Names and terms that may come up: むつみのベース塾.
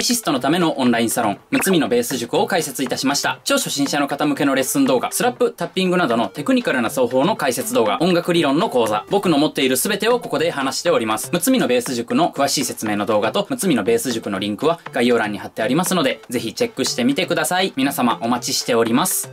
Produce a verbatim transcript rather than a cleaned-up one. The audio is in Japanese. ーシストのためのオンラインサロン、むつみのベース塾を開設いたしました。超初心者の方向けのレッスン動画、スラップ、タッピングなどのテクニカルな奏法の解説動画、音楽理論の講座、僕の持っている全てをここで話しております。むつみのベース塾の詳しい説明の動画と、むつみのベース塾のリンクは概要欄に貼ってありますので、ぜひチェックしてみてください。皆様お待ちしております。